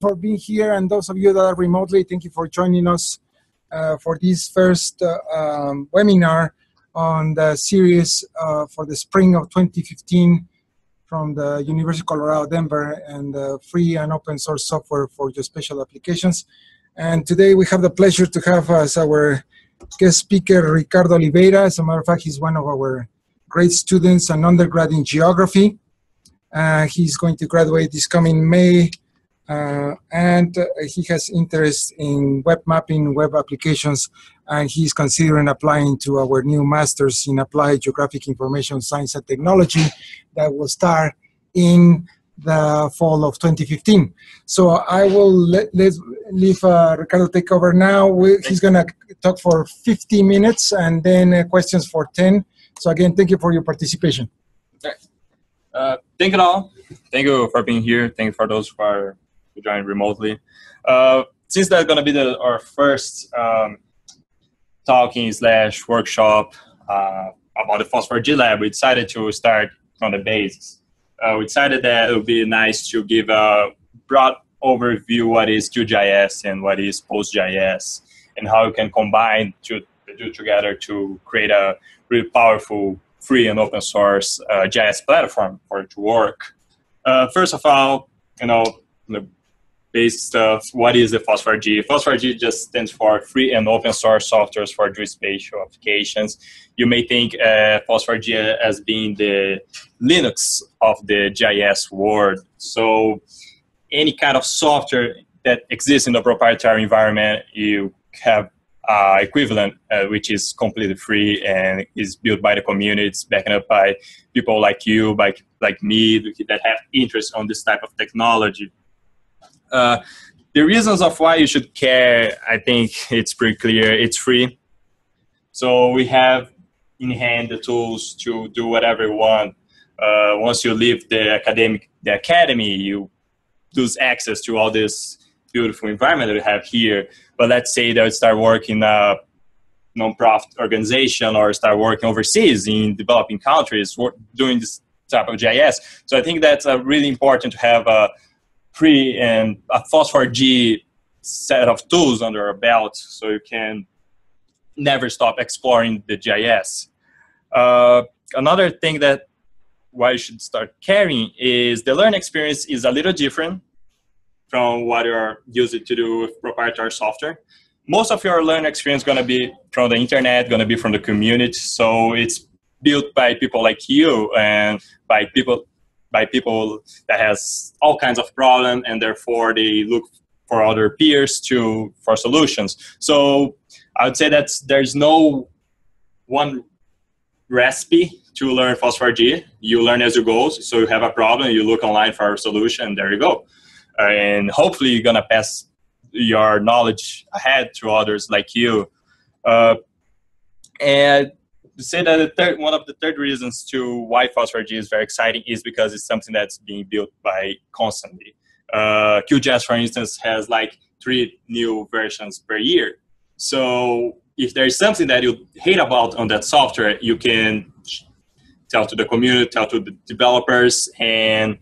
for being here, and those of you that are remotely, thank you for joining us for this first webinar on the series for the spring of 2015 from the University of Colorado Denver and free and open source software for geospatial applications. And today we have the pleasure to have as our guest speaker Ricardo Oliveira. As a matter of fact, he's one of our great students, an undergrad in geography. He's going to graduate this coming May, and he has interest in web mapping, web applications, and he's considering applying to our new master's in applied geographic information science and technology that will start in the fall of 2015. So I will leave Ricardo take over now. He's going to talk for 50 minutes and then questions for 10. So again, thank you for your participation. Okay. Thank you all. Thank you for being here. Thank you for those who are joining remotely. Since that's going to be our first talking/workshop about the FOSS4G Lab, we decided to start from the basics. We decided that it would be nice to give a broad overview what is QGIS and what is PostGIS and how you can combine the two together to create a really powerful free and open source GIS platform for it to work. First of all, you know, the basic stuff, what is the FOSS4G? FOSS4G just stands for free and open source softwares for geospatial applications. You may think FOSS4G as being the Linux of the GIS world. So any kind of software that exists in a proprietary environment, you have equivalent, which is completely free and is built by the community. It's backed up by people like you, like me, that have interest on this type of technology. The reasons of why you should care, I think it's pretty clear. It's free. So we have in hand the tools to do whatever you want. Once you leave the academy, you lose access to all this beautiful environment that we have here. But let's say that I start working in a non-profit organization or start working overseas in developing countries doing this type of GIS. So I think that's really important to have a free and a FOSS4G set of tools under our belt so you can never stop exploring the GIS. Another thing that why you should start caring is the learning experience is a little different from what you're used to do with proprietary software. Most of your learning experience is going to be from the internet, going to be from the community. So it's built by people like you and by people that has all kinds of problems, and therefore they look for other peers for solutions. So I would say that there's no one recipe to learn FOSS4G. You learn as you go. So you have a problem, you look online for a solution, and there you go. And hopefully you're going to pass your knowledge ahead to others like you. And to say that one of the third reasons to why FOSS4G is very exciting is because it's something that's being built by constantly. QGIS, for instance, has like 3 new versions per year. So if there's something that you hate about on that software, you can tell to the community, tell to the developers, and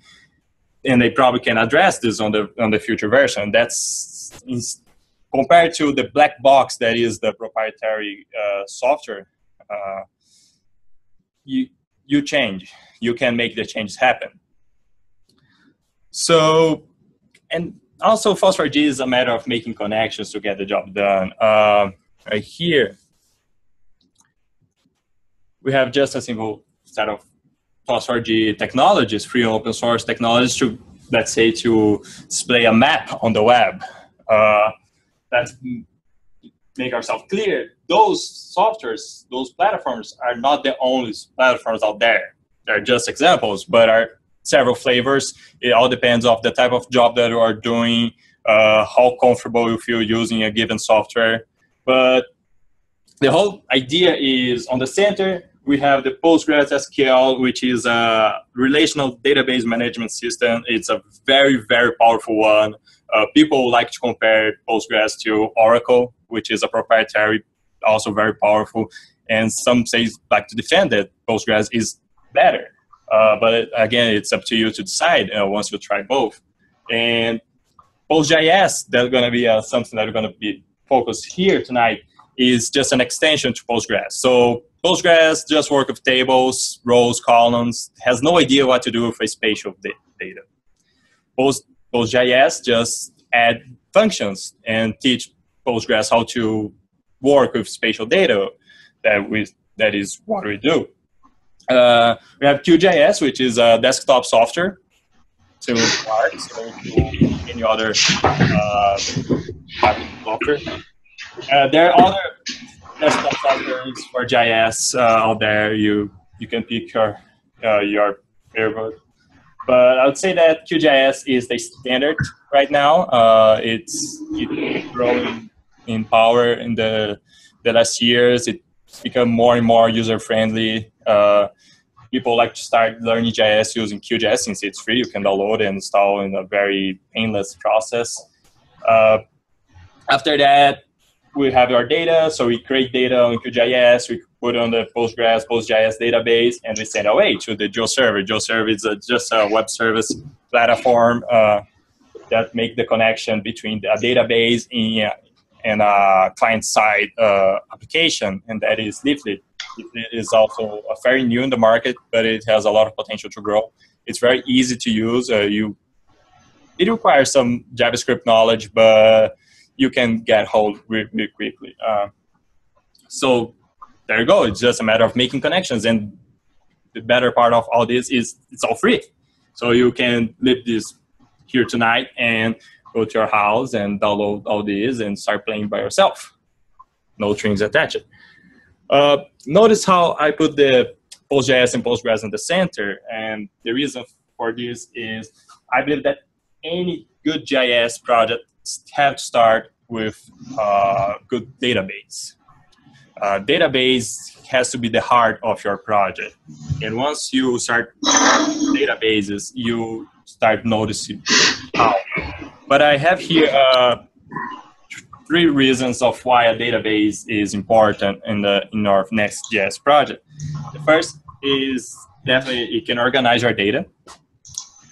they probably can address this on the future version. That's compared to the black box that is the proprietary software. You change. You can make the changes happen. So, and also FOSS4G is a matter of making connections to get the job done. Right here, we have just a single set of FOSS4G technologies, free open source technologies to, let's say, to display a map on the web. Let's make ourselves clear. Those softwares, those platforms are not the only platforms out there. They're just examples, but are several flavors. It all depends on the type of job that you are doing, how comfortable you feel using a given software. But the whole idea is on the center, we have the PostgreSQL, which is a relational database management system. It's a very, very powerful one. People like to compare Postgres to Oracle, which is a proprietary, also very powerful. And some say like to defend that Postgres is better. But again, it's up to you to decide once you try both. And PostGIS, that's going to be something that we're going to be focused here tonight, is just an extension to Postgres. So Postgres just works with tables, rows, columns, has no idea what to do with a spatial data. PostGIS just add functions and teach Postgres how to work with spatial data. That is what we do. We have QGIS, which is a desktop software, similar to Arc, similar to any other type of software. There are other desktop softwares for GIS out there. You can pick your favorite, but I would say that QGIS is the standard right now. It's growing in power in the last years. It's become more and more user friendly. People like to start learning GIS using QGIS since it's free. You can download and install in a very painless process. After that, we have our data. So we create data on QGIS, we put on the PostGIS database, and we send away to the GeoServer. GeoServer is just a web service platform that makes the connection between a database and a client-side application, and that is Leaflet. It is also very new in the market, but it has a lot of potential to grow. It's very easy to use. It requires some JavaScript knowledge, but you can get hold really quickly. So there you go. It's just a matter of making connections. And the better part of all this is it's all free. So you can leave this here tonight and go to your house and download all these and start playing by yourself. No strings attached. Notice how I put the PostGIS and Postgres in the center, and the reason for this is I believe that any good GIS project have to start with a good database. Database has to be the heart of your project, and once you start databases, you start noticing how. But I have here three reasons of why a database is important in our Next.js project. The first is definitely it can organize our data.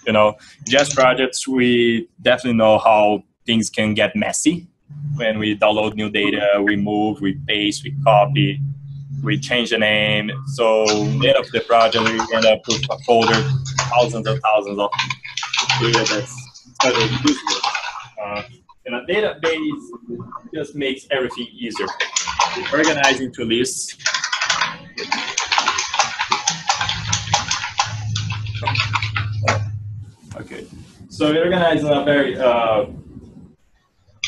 You know, JS projects, we definitely know how things can get messy. When we download new data, we move, we paste, we copy, we change the name. So end of the project, we end up with a folder, thousands and thousands of data that's totally useless. And a database just makes everything easier. Organizing to lists. Okay. So we organize in a very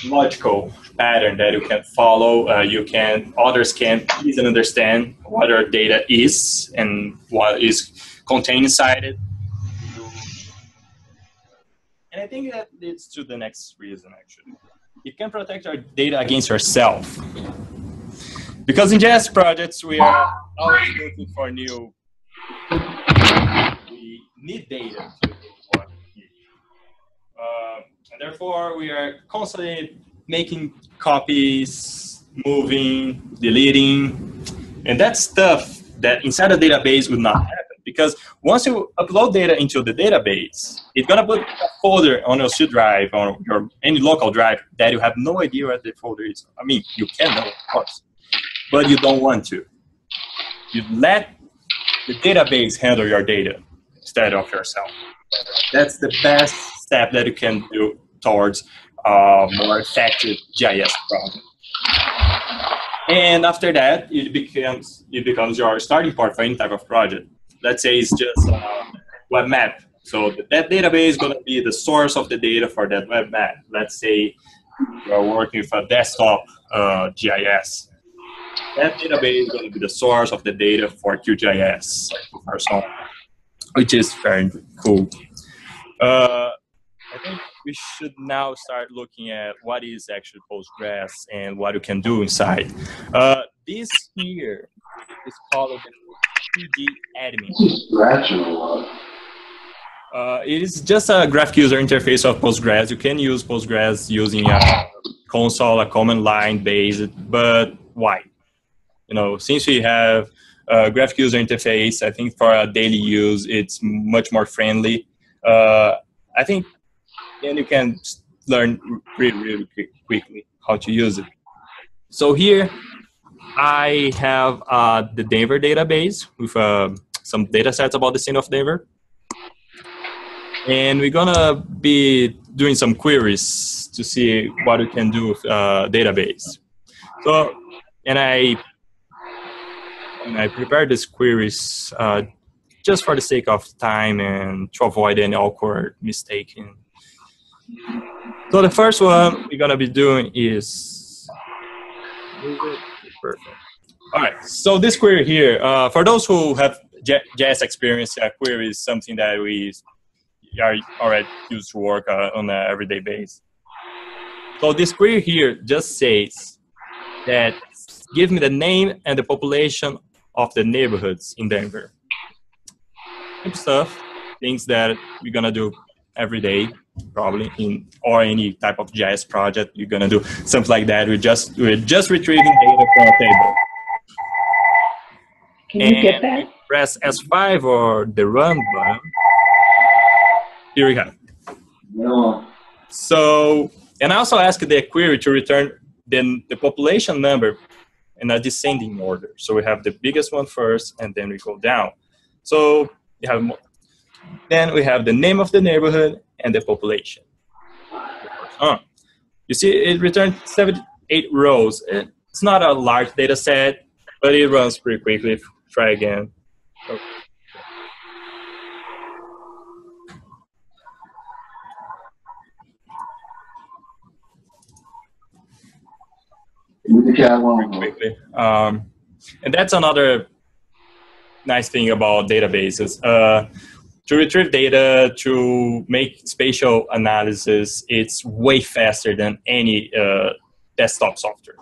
logical pattern that you can follow. Others can easily understand what our data is and what is contained inside it. And I think that leads to the next reason, actually. It can protect our data against yourself. Because in JS projects, we are always looking for new. We need data to do what we need. And therefore, we are constantly making copies, moving, deleting. And that's stuff that inside a database would not happen. Because once you upload data into the database, it's going to put a folder on your C drive or your, any local drive that you have no idea where the folder is. I mean, you can know, of course, but you don't want to. You let the database handle your data instead of yourself. That's the best step that you can do towards a more effective GIS project. And after that, it becomes your starting point for any type of project. Let's say it's just a web map. So that database is going to be the source of the data for that web map. Let's say you are working with a desktop GIS. That database is going to be the source of the data for QGIS, or so, which is very cool. I think we should now start looking at what is actually Postgres and what you can do inside. This here is called PgAdmin. It is just a graphic user interface of Postgres. You can use Postgres using a console, a command line based, but why? You know, since we have a graphic user interface, I think for our daily use, it's much more friendly. I think then you can learned really quickly how to use it. So here I have the Denver database with some data sets about the city of Denver. And we're gonna be doing some queries to see what we can do with database. So, and I prepared these queries just for the sake of time and to avoid any awkward mistake. So the first one we're gonna be doing is, perfect. All right, so this query here, for those who have JS experience, a query is something that we are already used to work on an everyday basis. So this query here just says that give me the name and the population of the neighborhoods in Denver. Good stuff, things that we're gonna do every day, probably in or any type of GIS project. You're gonna do something like that. We're just retrieving data from a table. Can you get that? Press S5 or the run button. Here we go. No. So, and I also asked the query to return then the population number in a descending order. So we have the biggest one first, and then we go down. So we have more. Then we have the name of the neighborhood and the population. Oh. You see, it returned 78 rows. It's not a large data set, but it runs pretty quickly. Try again. Okay. Quickly. And that's another nice thing about databases. To retrieve data, to make spatial analysis, it's way faster than any desktop software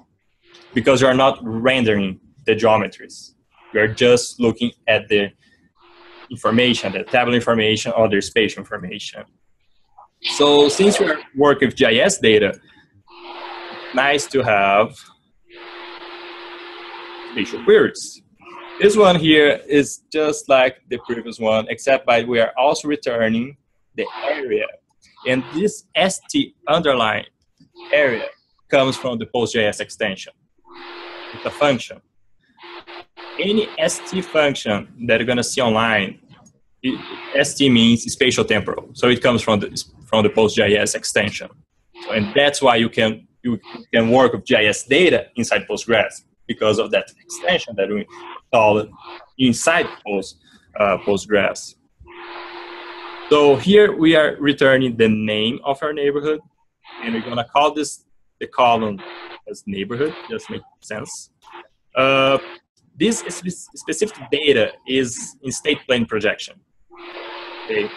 because you're not rendering the geometries. You're just looking at the information, the tabular information or the spatial information. So since we work with GIS data, nice to have spatial queries. This one here is just like the previous one, except by we are also returning the area. And this ST underline area comes from the PostGIS extension. It's a function. Any ST function that you're gonna see online, ST means spatial temporal. So it comes from the PostGIS extension. So, and that's why you can work with GIS data inside Postgres, because of that extension that we installed inside Postgres. So here we are returning the name of our neighborhood, and we're gonna call this the column as neighborhood. Just makes sense. This specific data is in state plane projection. Okay.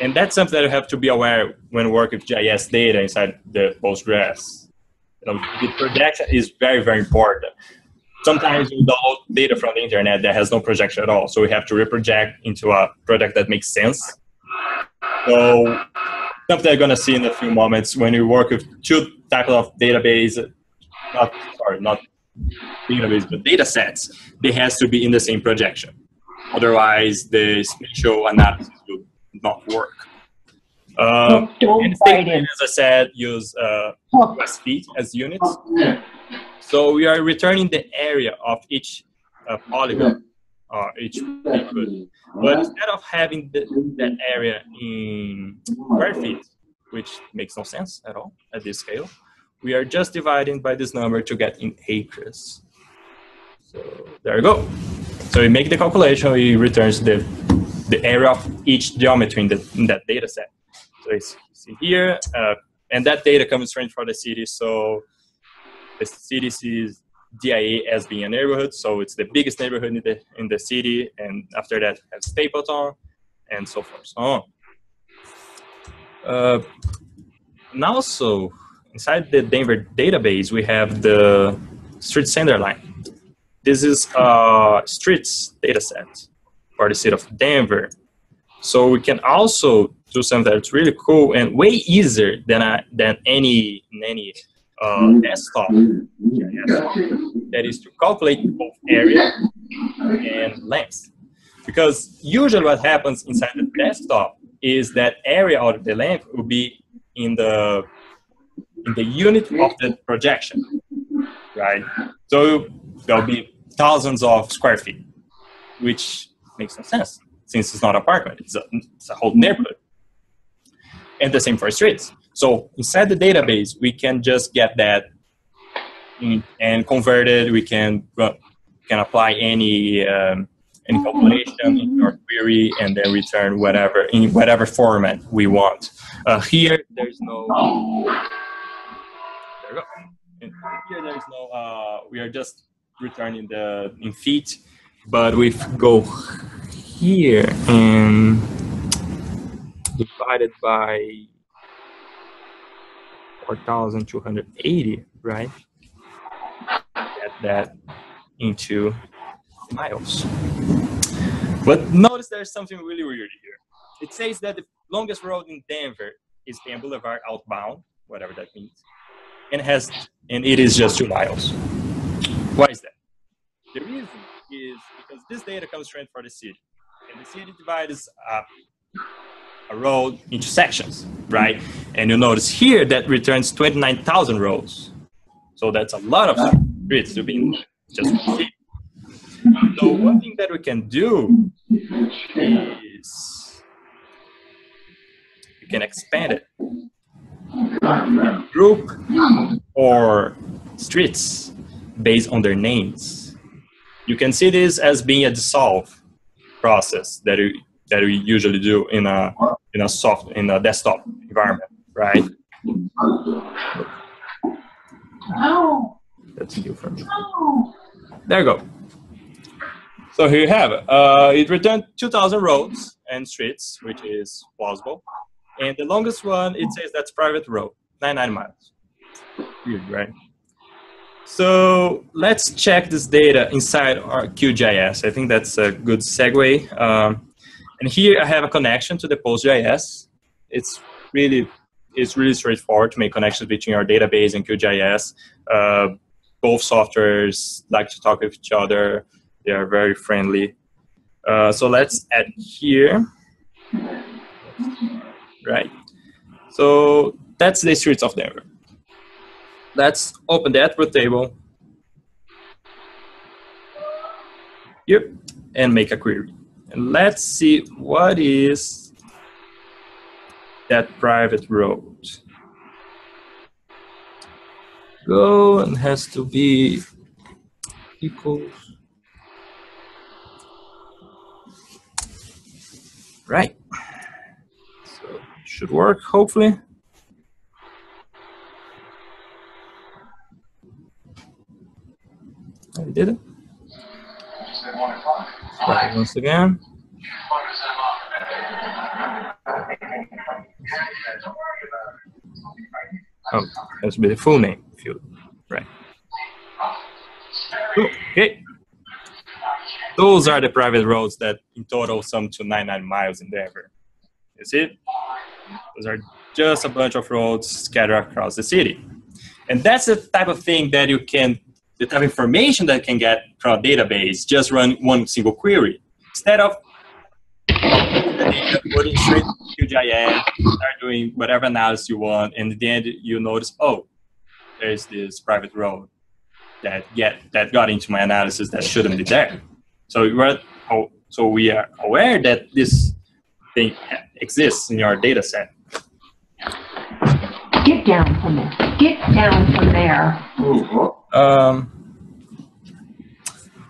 And that's something that you have to be aware when working with GIS data inside the Postgres. You know, the projection is very important. Sometimes we download data from the internet that has no projection at all, so we have to reproject into a project that makes sense. So something you're gonna see in a few moments when you work with two types of databases, not data sets, they has to be in the same projection. Otherwise, the spatial analysis will not work. Don't fight it. As I said, use square feet as units. So we are returning the area of each polygon or each neighborhood. But instead of having that area in square feet, which makes no sense at all at this scale, we are just dividing by this number to get in acres. So there you go. So we make the calculation, it returns the area of each geometry in that data set. So you see here, and that data comes straight from the city. So the city sees DIA as being a neighborhood. So it's the biggest neighborhood in the city. And after that, we have Stapleton and so forth. So on. And also, inside the Denver database, we have the street center line. This is streets data set for the city of Denver. So we can also do something that's really cool and way easier than any desktop. That is to calculate both area and length. Because usually what happens inside the desktop is that area or the length will be in the unit of the projection, right? So there'll be thousands of square feet, which makes no sense since it's not an apartment, it's a whole neighborhood. And the same for streets. So inside the database, we can just get that and convert it. We can apply any calculation in your query and then return whatever in whatever format we want. Here there's no. There we go. And here there's no. We are just returning the in feet, but we go here and divided by 4,280, right? Get that into miles. But notice there's something really weird here. It says that the longest road in Denver is Penn Boulevard outbound, whatever that means, and it is just 2 miles. Why is that? The reason is because this data comes straight for the city, and the city divides up a road into sections, right? And you notice here that returns 29,000 roads. So that's a lot of streets to be in just one city. So one thing that we can do is we can expand it. Group or streets based on their names. You can see this as being a dissolve process that we usually do in a desktop environment, right? Oh. That's new for me. Oh. There you go. So here you have it. It returned 2,000 roads and streets, which is plausible. And the longest one, it says that's private road, 99 miles. Weird, right? So let's check this data inside our QGIS. I think that's a good segue. And here I have a connection to the PostGIS. It's really straightforward to make connections between our database and QGIS. Both softwares like to talk with each other. They are very friendly. So let's add here, right? So that's the streets of Denver. Let's open the attribute table. Yep, and make a query. And let's see what is that private road. Go and has to be equals. Right. So should work, hopefully. I did it. Right, once again. Oh, that's the full name field, right? Cool. Okay. Those are the private roads that in total sum to 99 miles in Denver. You see? Those are just a bunch of roads scattered across the city. And that's the type of thing that you can, the type of information that you can get from a database, just run one single query. Instead of going straight to QGIS, start doing whatever analysis you want, and then you notice, oh, there's this private road that got into my analysis that shouldn't be there. So we are aware that this thing exists in your data set. Get down from there. Get down from there. Ooh.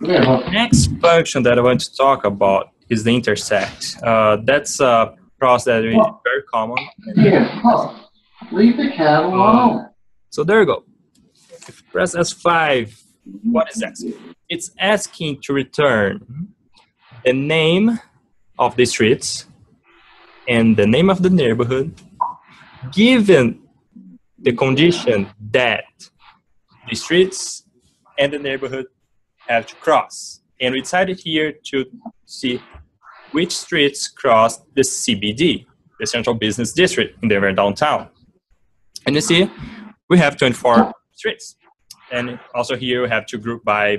The next function that I want to talk about is the intersect. That's a process that is very common. Leave the cat alone. So there you go. If you press S5, what is that? It's asking to return the name of the streets and the name of the neighborhood, given the condition that the streets and the neighborhood have to cross. And we decided here to see which streets cross the CBD, the Central Business District in Denver downtown. And you see, we have 24 streets. And also here we have to group by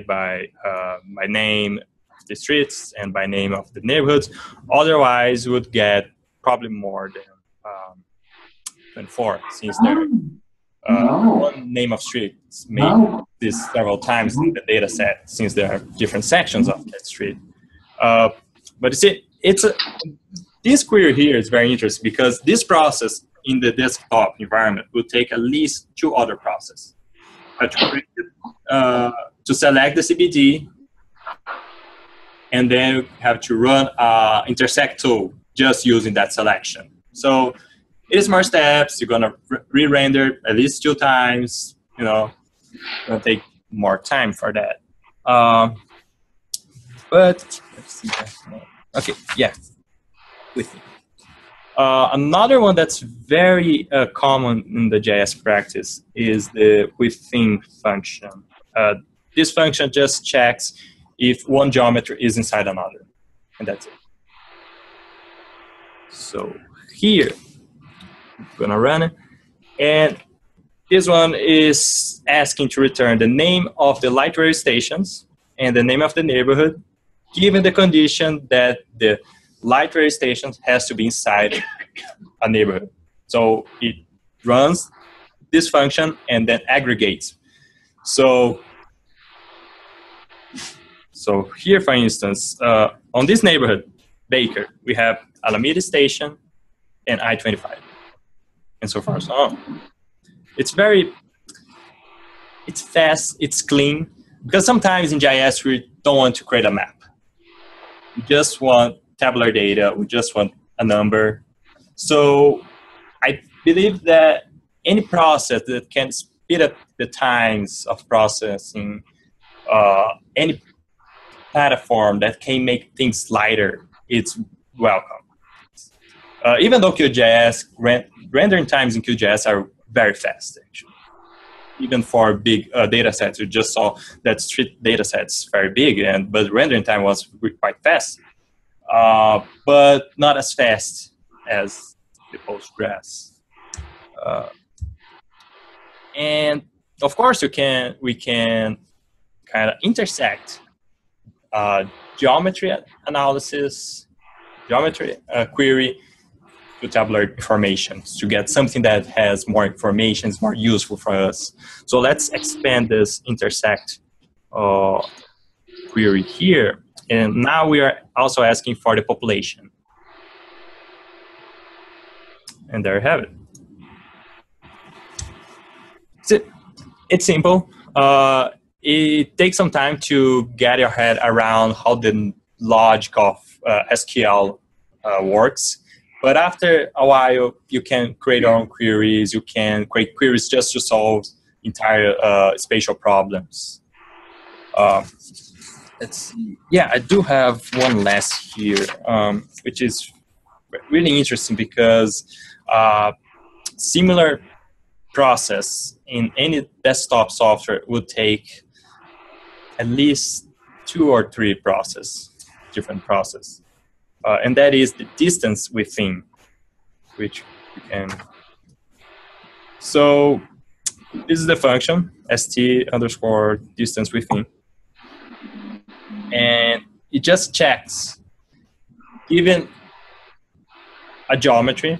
name of the streets and by name of the neighborhoods. Otherwise, we would get probably more than and four, since there one name of streets may exist several times in the data set, since there are different sections of that street. But you see, it's a, this query here is very interesting because this process in the desktop environment will take at least two other processes. To select the CBD, and then you have to run intersect tool just using that selection. So it's more steps. You're gonna re-render at least 2 times. You know, it'll take more time for that. But let's see. Okay, yeah. Another one that's very common in the JS practice is the within function. This function just checks if one geometry is inside another, and that's it. So here, I'm gonna run it, and this one is asking to return the name of the light rail stations and the name of the neighborhood, given the condition that the light rail stations has to be inside a neighborhood. So it runs this function and then aggregates. So here, for instance, on this neighborhood, Baker, we have Alameda Station and I-25, and so far so on. It's fast, it's clean, because sometimes in GIS we don't want to create a map. We just want tabular data, we just want a number. So I believe that any process that can speed up the times of processing, any platform that can make things lighter, it's welcome. Even though QGIS, rendering times in QGIS are very fast, actually. Even for big data sets, you just saw that street data set's very big, but rendering time was quite fast. But not as fast as the PostgreSQL. And of course, we can kind of intersect geometry analysis, geometry query to tabular information to get something that has more information, is more useful for us. So let's expand this intersect query here. And now we are also asking for the population. And there you have it. It's simple. It takes some time to get your head around how the logic of SQL works. But after a while, you can create your own queries. You can create queries just to solve entire spatial problems. Let's see. Yeah, I do have one last here, which is really interesting because similar process in any desktop software would take at least 2 or 3 different processes. And that is the distance within, which you can. So this is the function, st_distance within. And it just checks given a geometry,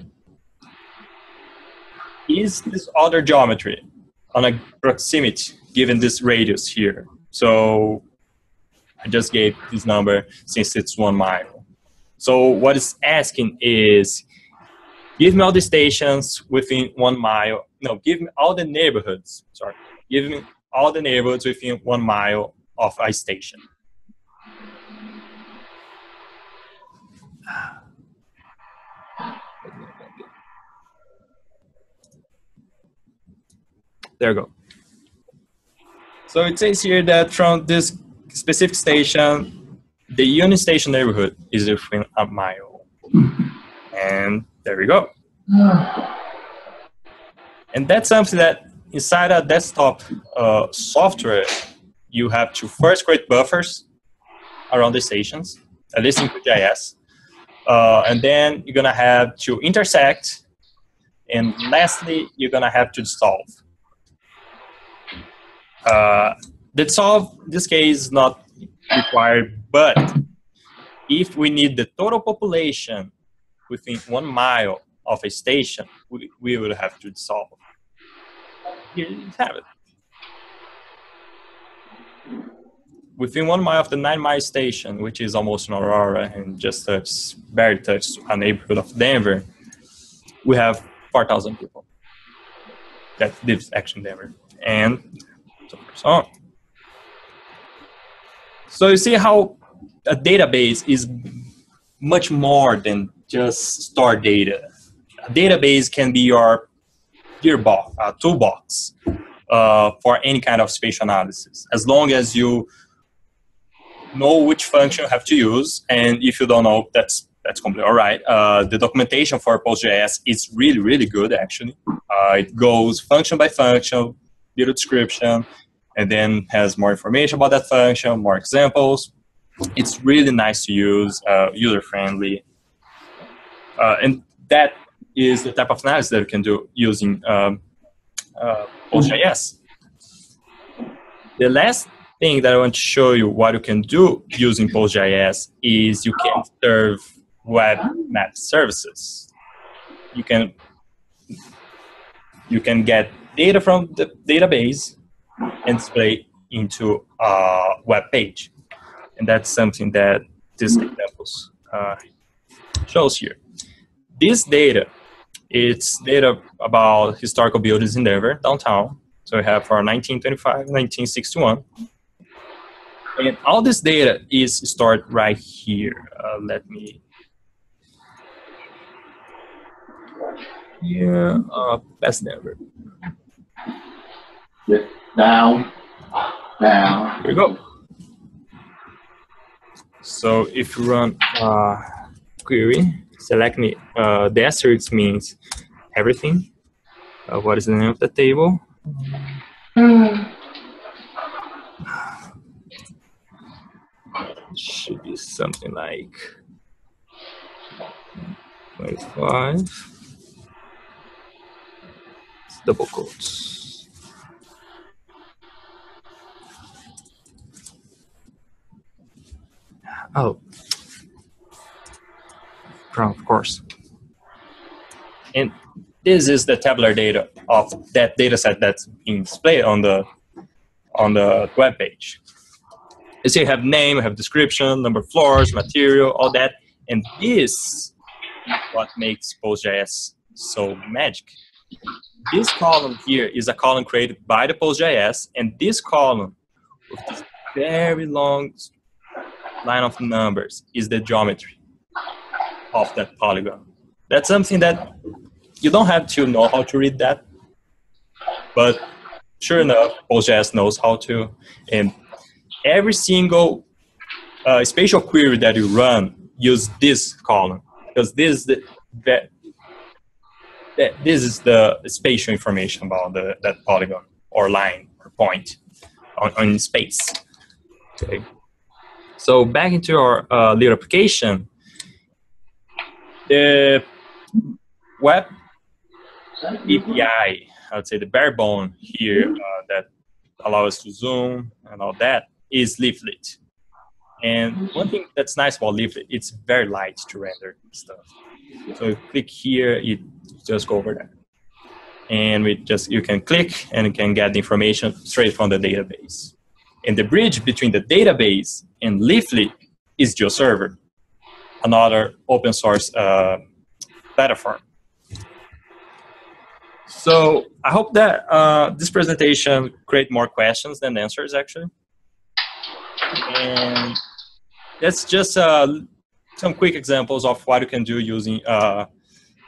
is this other geometry on a proximity given this radius here? So I just gave this number since it's 1 mile. So what it's asking is, give me all the stations within 1 mile. No, give me all the neighborhoods. Sorry, give me all the neighborhoods within 1 mile of a station. There you go. So it says here that from this specific station, the Union Station neighborhood is within 1 mile. And there we go. And that's something that inside a desktop software, you have to first create buffers around the stations, at least in QGIS. And then you're gonna have to intersect, and lastly, you're gonna have to solve. The solve, in this case, is not required, but if we need the total population within 1 mile of a station, we will have to solve. Here you have it. Within 1 mile of the 9 Mile Station, which is almost in Aurora and just barely touches a neighborhood of Denver, we have 4,000 people that lives actually in Denver, and so on. So you see how a database is much more than just store data. A database can be your gearbox, a toolbox for any kind of spatial analysis, as long as you know which function you have to use. And if you don't know, that's completely all right. The documentation for PostGIS is really, really good, actually. It goes function by function, little description, and then has more information about that function, more examples. It's really nice to use, user-friendly. And that is the type of analysis that you can do using PostGIS. The last thing that I want to show you what you can do using PostGIS is you can serve web map services. You can get data from the database and display into a web page. And that's something that this examples shows here. This data, it's data about historical buildings in Denver, downtown. So we have for 1925, 1961. And all this data is stored right here. Let me... Yeah, past Denver. Yeah. Down. Here we go. So if you run a query, select me, the asterisk means everything. What is the name of the table? Should be something like 25. It's double quotes. Oh, of course. And this is the tabular data of that data set that's being displayed on the web page. You see, you have name, you have description, number of floors, material, all that. And this is what makes PostGIS so magic. This column here is a column created by the PostGIS, and this column with this very long line of numbers is the geometry of that polygon. That's something that you don't have to know how to read that, but sure enough, PostGIS knows how to. And every single spatial query that you run use this column, because this is the spatial information about that polygon or line or point on space. Okay. So back into our little application, the web API, I'd say the bare bone here that allows us to zoom and all that is Leaflet. And one thing that's nice about Leaflet, it's very light to render stuff. So you click here, you just go over that. And you can click and you can get the information straight from the database. And the bridge between the database and Leaflet is GeoServer, another open source platform. So I hope that this presentation creates more questions than answers, actually. And that's just some quick examples of what you can do using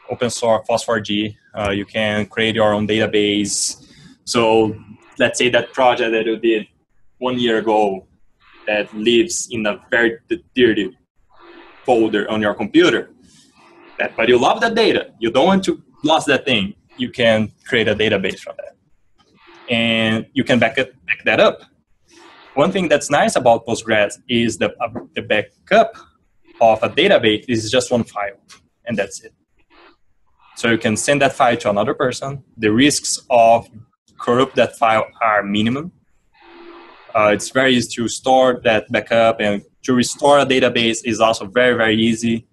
open source FOSS4G. You can create your own database. So let's say that project that you did 1 year ago that lives in a very dirty folder on your computer. But you love that data. You don't want to lose that thing. You can create a database from that. And you can back that up. One thing that's nice about Postgres is the backup of a database is just one file, and that's it. So you can send that file to another person. The risks of corrupt that file are minimum. It's very easy to store that backup, and to restore a database is also very, very easy.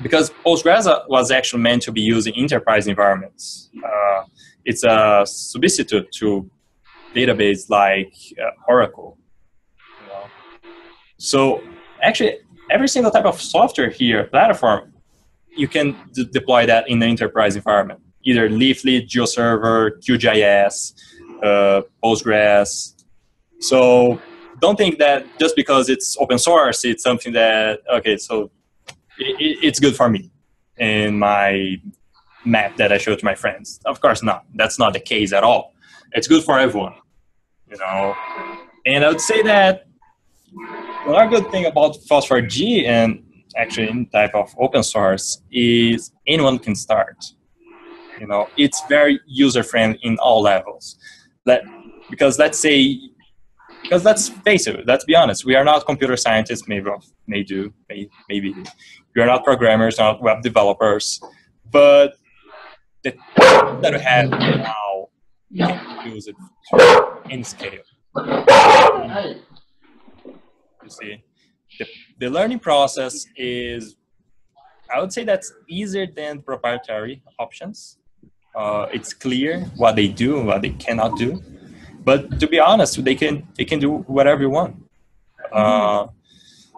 because PostgreSQL was actually meant to be used in enterprise environments. It's a substitute to database like Oracle. You know? So actually, every single type of software here, platform, you can deploy that in the enterprise environment. Either Leaflet, GeoServer, QGIS, PostgreSQL. So don't think that just because it's open source, it's something that, okay, so it's good for me and my map that I show to my friends. Of course not. That's not the case at all. It's good for everyone, you know. And I would say that another good thing about FOSS4G and actually any type of open source is anyone can start. You know, it's very user-friendly in all levels. Because let's face it, let's be honest, we are not computer scientists, maybe. We are not programmers, not web developers. But the tools that we have now, you can use it in scale. You see, the learning process is, I would say that's easier than proprietary options. It's clear what they do and what they cannot do. But to be honest, they can do whatever you want.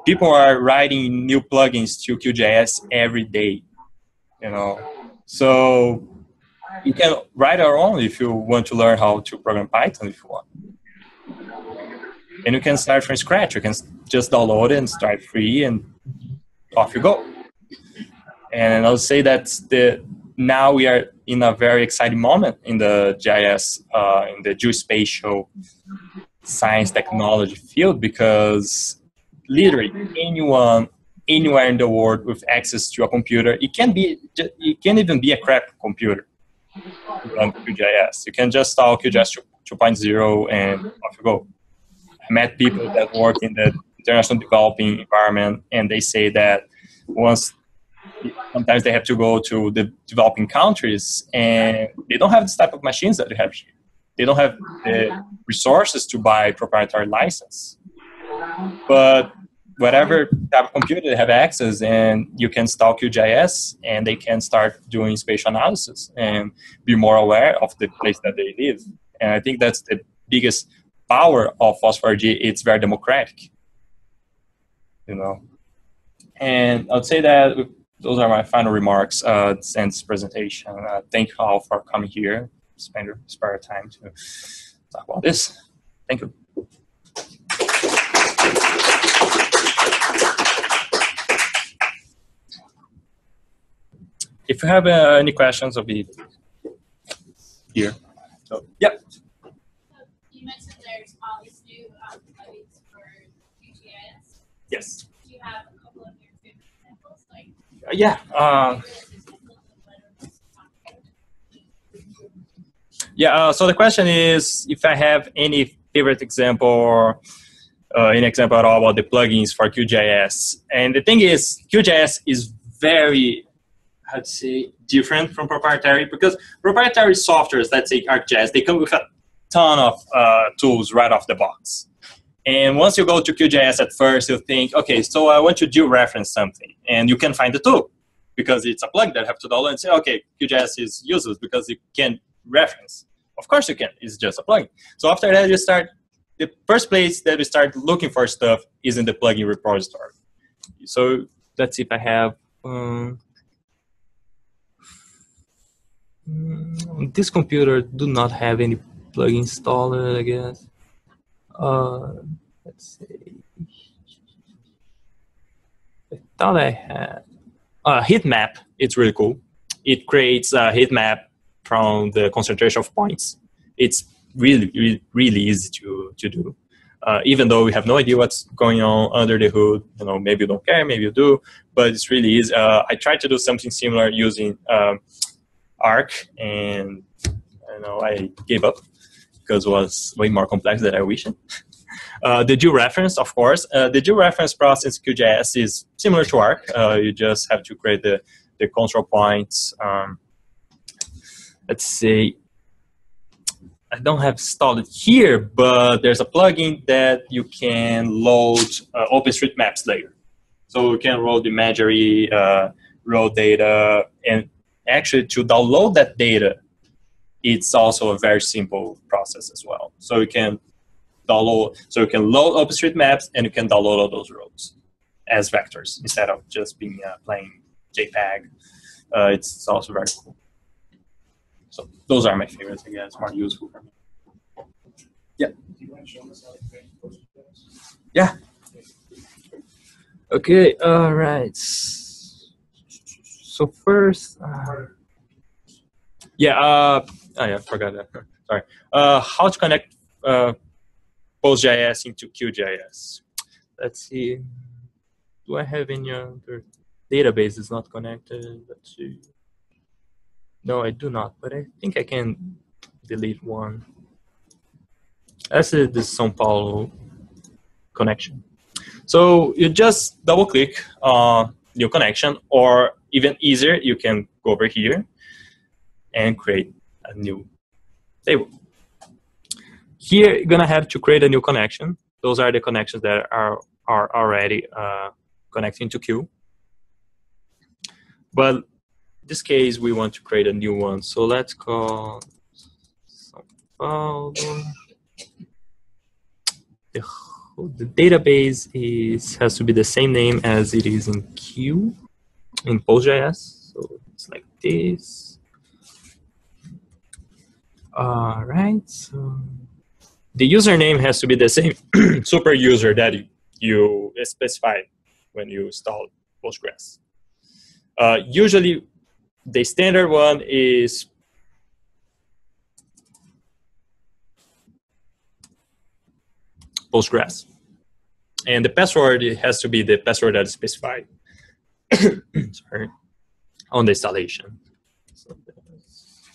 People are writing new plugins to QGIS every day, you know. So you can write our own if you want to learn how to program Python if you want. And you can start from scratch. You can just download it and start free and off you go. And I'll say that now we are in a very exciting moment in the GIS, in the geospatial science technology field, because literally anyone, anywhere in the world with access to a computer, it can even be a crap computer on QGIS. You can just install QGIS 2.0 and off you go. I met people that work in the international developing environment, and they say that sometimes they have to go to the developing countries, and they don't have this type of machines that they have here. They don't have the resources to buy a proprietary license. But whatever type of computer they have access, and you can install QGIS, and they can start doing spatial analysis and be more aware of the place that they live. And I think that's the biggest power of FOSS4G. It's very democratic, you know. And I'd say that those are my final remarks in this presentation. Thank you all for coming here, spend your spare time to talk about this. Thank you. If you have any questions, I'll be here. So, yep. So you mentioned there's all these new plugins for QGIS. Yes. Do you have a couple of your favorite examples? Like, yeah. So the question is, if I have any favorite example or an example at all about the plugins for QGIS. And the thing is, QGIS is very, I'd say, different from proprietary, because proprietary softwares, let's say ArcGIS, they come with a ton of tools right off the box. And once you go to QGIS at first, you think, okay, so I want to georeference something, and you can find the tool because it's a plug that I have to download and say, okay, QGIS is useless because you can reference. Of course you can, it's just a plugin. So after that, you start, the first place that we start looking for stuff is in the plugin repository. So let's see if I have, this computer do not have any plugin installed, I guess. Let's see. I thought I had heat map. It's really cool. It creates a heat map from the concentration of points. It's really easy to do. Even though we have no idea what's going on under the hood, you know, maybe you don't care, maybe you do, but it's really easy. I tried to do something similar using Arc, and you know, I gave up because it was way more complex than I wished. The georeference, of course, the georeference process QGIS is similar to Arc. You just have to create the control points. Let's see. I don't have installed it here, but there's a plugin that you can load OpenStreetMaps layer. So you can load imagery raw data. And actually, to download that data, it's also a very simple process as well. So you can download, so you can load OpenStreetMaps and you can download all those roads as vectors instead of just being plain JPEG. It's also very cool. So those are my favorites, I guess, more useful for me. Yeah. Do you want to show us how to create PostGIS? Yeah. Okay, all right. So first, yeah, I forgot that. Sorry. How to connect PostGIS into QGIS? Let's see. Do I have any other databases not connected? Let's see. No, I do not, but I think I can delete one. That's the Sao Paulo connection. So you just double click on new connection, or even easier, you can go over here and create a new table. Here, you're gonna have to create a new connection. Those are the connections that are already connecting to Q. But in this case, we want to create a new one. So let's call Sao Paulo. The database has to be the same name as it is in Q, in PostGIS. So it's like this. All right. So the username has to be the same super user that you specify when you install Postgres. Usually, the standard one is Postgres. And the password, it has to be the password that is specified sorry, on the installation. So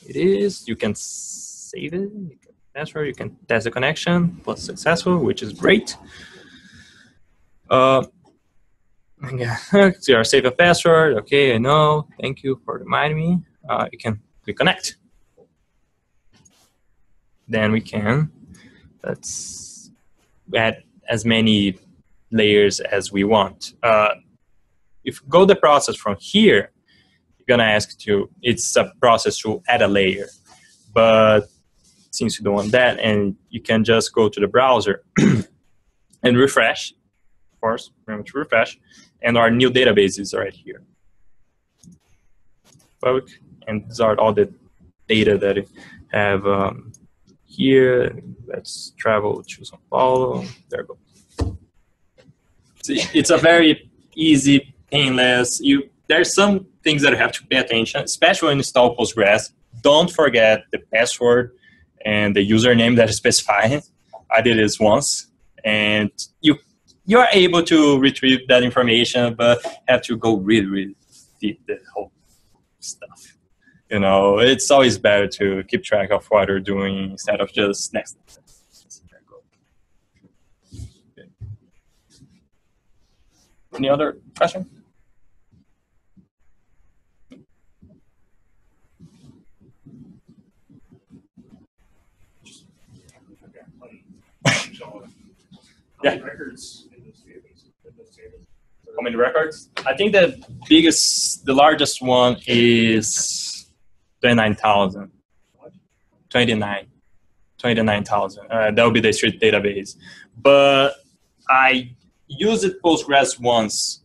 it is, you can save it, you can password, you can test the connection, was successful, which is great. Yeah, so save a password, okay, I know, thank you for reminding me. You can click connect. Then we can, let's add as many layers as we want. If you go the process from here, you're gonna ask to, it's a process to add a layer. But since you don't want that, and you can just go to the browser and refresh, of course, remember to refresh, and our new database is right here. And these are all the data that we have here. Let's travel to Sao Paulo. There we go. It's a very easy, painless. There's some things that you have to pay attention, especially when you install Postgres. Don't forget the password and the username that is specified. I did this once, and you are able to retrieve that information, but have to go really deep the whole stuff. You know, it's always better to keep track of what you're doing instead of just next. Okay. Any other question? Yeah. How many records? I think the largest one is 29,000. 29,000. That would be the street database. But I used Postgres once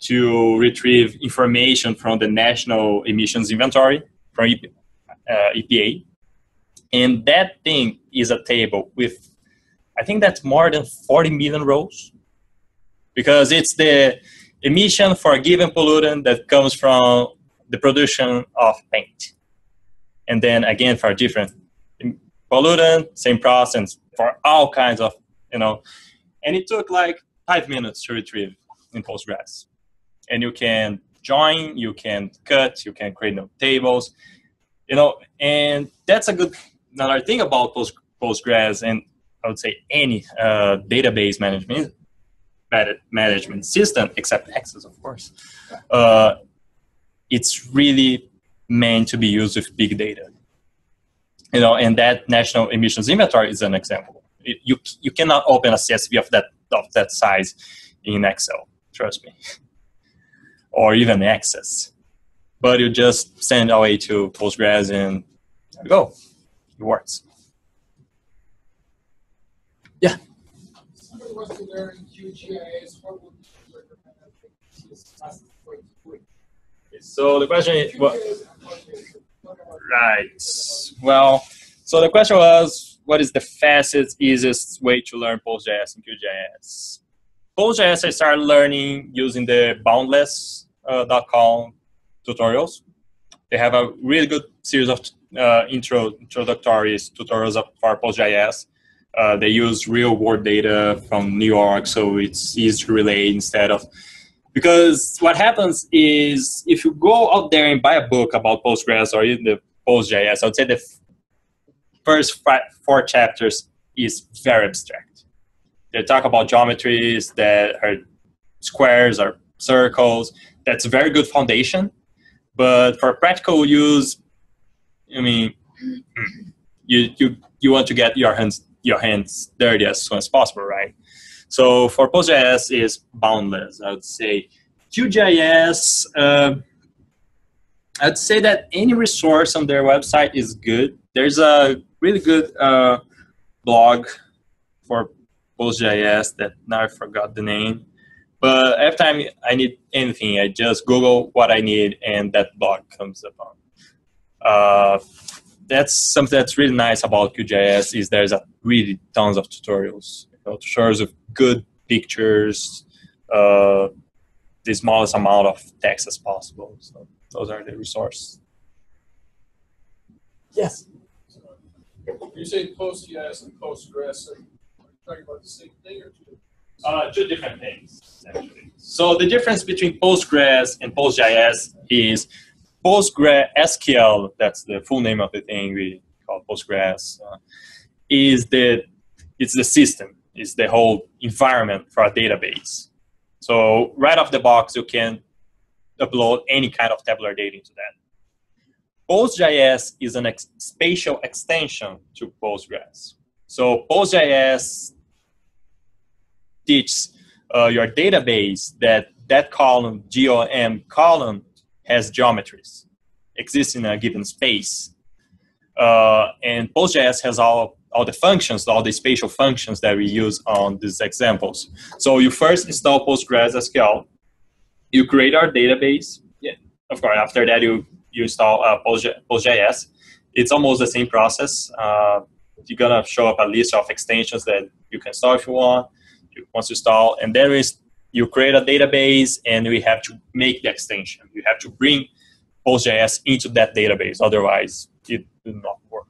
to retrieve information from the National Emissions Inventory from EPA. And that thing is a table with, I think that's more than 40 million rows, because it's the emission for a given pollutant that comes from the production of paint. And then again for different pollutant, same process for all kinds of, you know. And it took like 5 minutes to retrieve in Postgres. And you can join, you can cut, you can create new tables, you know. And that's another thing about Postgres, and I would say any database management system, except Access, of course. It's really meant to be used with big data, you know. And that National Emissions Inventory is an example. You cannot open a CSV of that size in Excel. Trust me. or even access. But you just send away to Postgres and there you go. It works. Yeah? Somebody wants to learn QGIS, what would you recommend that they use fast for it to do? So the question is, well, right. Well, so the question was, what is the fastest, easiest way to learn PostGIS and QGIS? PostGIS, I started learning using the boundless.com tutorials. They have a really good series of introductory tutorials for PostGIS. They use real-world data from New York, so it's easy to relate instead of... Because what happens is, if you go out there and buy a book about Postgres or even the PostGIS, I would say the first four chapters is very abstract. They talk about geometries that are squares or circles. That's a very good foundation, but for practical use, I mean, you want to get your hands dirty as soon as possible, right? So for PostGIS is boundless, I would say. QGIS, I'd say that any resource on their website is good. There's a really good blog for PostGIS that now I forgot the name. But every time I need anything, I just Google what I need and that blog comes up. That's something that's really nice about QGIS is there's a really tons of tutorials. Tutorials of good pictures, the smallest amount of text as possible. So those are the resources. Yes. So, you say PostGIS and Postgres, are you talking about the same thing or two? Two different things, actually. So the difference between Postgres and PostGIS is PostgreSQL. That's the full name of the thing we call Postgres. It's the system. It's the whole environment for a database. So right off the box, you can upload any kind of tabular data into that. PostGIS is a spatial extension to Postgres. So PostGIS teaches your database that column, GOM column, has geometries, exists in a given space. And PostGIS has all the functions, all the spatial functions that we use on these examples. So you first install PostgreSQL, you create our database. Yeah, of course, after that you install PostGIS. It's almost the same process. You're gonna show up a list of extensions that you can install if you want, once you install, and then you create a database and we have to make the extension. You have to bring PostGIS into that database, otherwise it will not work.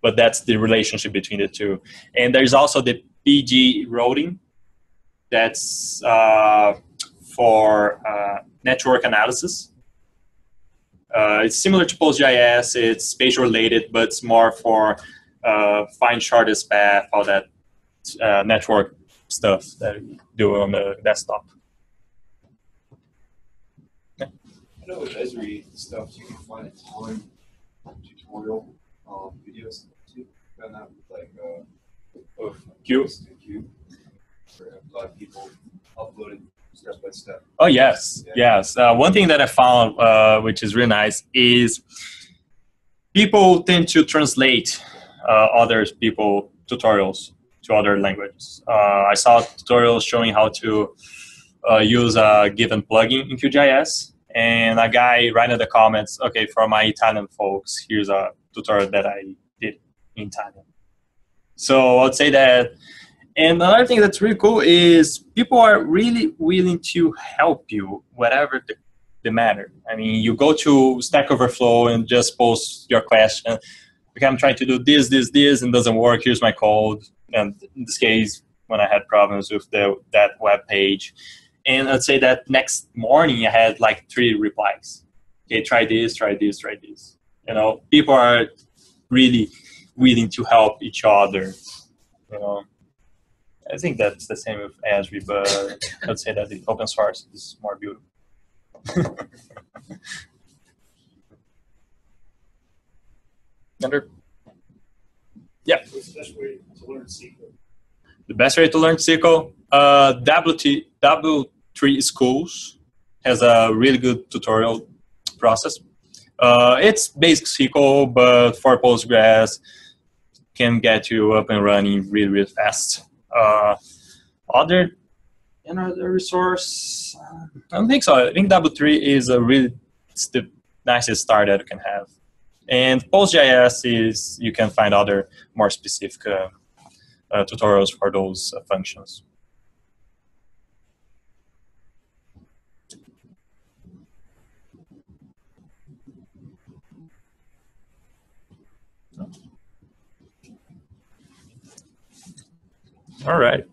But that's the relationship between the two. And there's also the PG routing. That's for network analysis. It's similar to PostGIS. It's spatial related, but it's more for find shortest path, all that network stuff that you do on the desktop. Yeah. I know with Esri stuff, you can find a ton of tutorial videos too, done that with like Cube. A lot of people uploaded step by step. Oh yes, yes. One thing that I found, which is really nice, is people tend to translate other people's tutorials to other languages. I saw tutorials showing how to use a given plugin in QGIS, and a guy right in the comments, "Okay, for my Italian folks, here's a tutorial that I did in Italian." So I'd say that. And another thing that's really cool is people are really willing to help you, whatever the matter. I mean, you go to Stack Overflow and just post your question. Okay, I'm trying to do this, this, this, and doesn't work. Here's my code. And in this case, when I had problems with that web page, and I'd say that next morning I had like 3 replies. Okay, try this, try this, try this. You know, people are really willing to help each other. You know, I think that's the same with Esri, but I'd say that the open source is more beautiful. Andrew? Yeah. What's the best way to learn SQL? The best way to learn SQL? W3 Schools. has a really good tutorial process. It's basic SQL, but for PostgreSQL can get you up and running really, really fast. Another resource? I don't think so. I think W3 is a really, it's the nicest start that you can have. And PostGIS is, you can find other more specific tutorials for those functions. All right.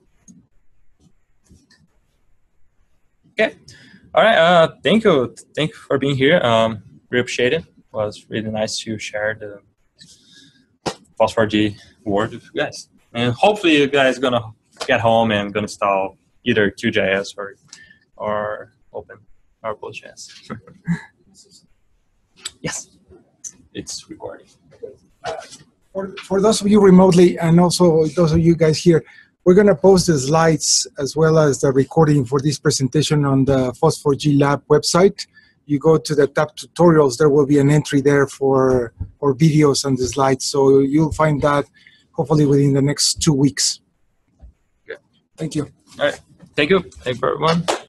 Okay. All right. Thank you. Thank you for being here. We appreciate it. It was really nice to share the FOSS4G world with you guys. And hopefully you guys gonna get home and gonna install either QGIS or Open or PostGIS. Yes. It's recording. For those of you remotely and also those of you guys here, we're going to post the slides as well as the recording for this presentation on the FOSS4G Lab website. You go to the tab tutorials, there will be an entry there for videos and the slides. So you'll find that hopefully within the next 2 weeks. Yeah. Thank you. All right. Thank you. Thank you, everyone.